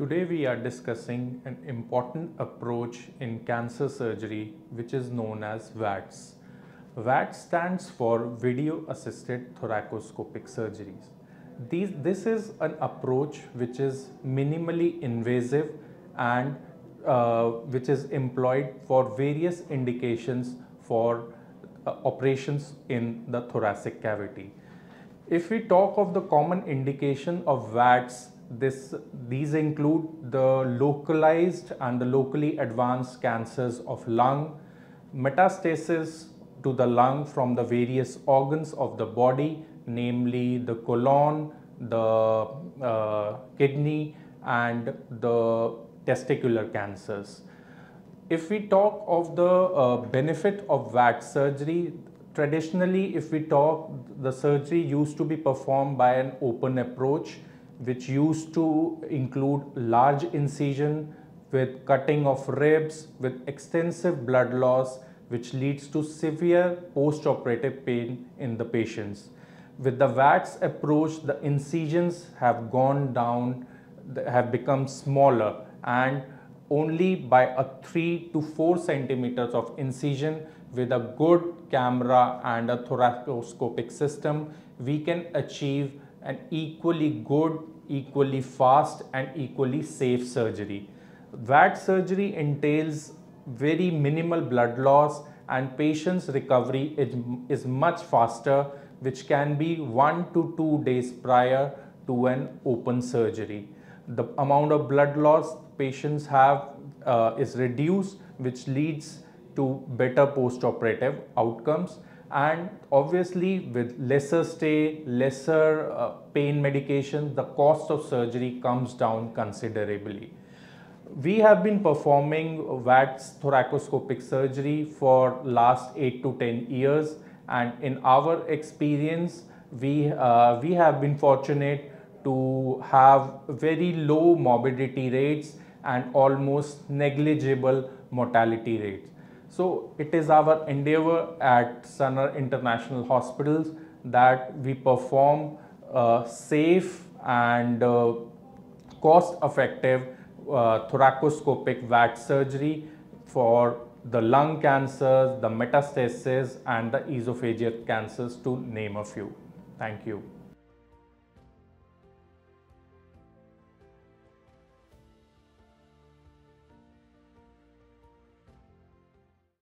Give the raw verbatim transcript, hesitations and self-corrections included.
Today we are discussing an important approach in cancer surgery which is known as V A T S. V A T S stands for Video Assisted Thoracoscopic Surgeries. These, this is an approach which is minimally invasive and uh, which is employed for various indications for uh, operations in the thoracic cavity. If we talk of the common indication of V A T S, this, these include the localized and the locally advanced cancers of lung, metastasis to the lung from the various organs of the body, namely the colon, the uh, kidney and the testicular cancers. If we talk of the uh, benefit of V A T S surgery, traditionally, if we talk, the surgery used to be performed by an open approach, which used to include large incision with cutting of ribs, with extensive blood loss, which leads to severe post-operative pain in the patients. With the V A T S approach, the incisions have gone down, have become smaller, and only by a three to four centimeters of incision with a good camera and a thoracoscopic system, we can achieve an equally good, equally fast and equally safe surgery. V A T S surgery entails very minimal blood loss and patient's recovery is much faster, which can be one to two days prior to an open surgery. The amount of blood loss patients have uh, is reduced, which leads to better post-operative outcomes, and obviously with lesser stay, lesser uh, pain medication, the cost of surgery comes down considerably. We have been performing V A T S thoracoscopic surgery for last eight to ten years, and in our experience we, uh, we have been fortunate to have very low morbidity rates and almost negligible mortality rates. So it is our endeavor at Sanar International Hospitals that we perform uh, safe and uh, cost-effective uh, thoracoscopic V A T S surgery for the lung cancers, the metastases and the esophageal cancers, to name a few. Thank you.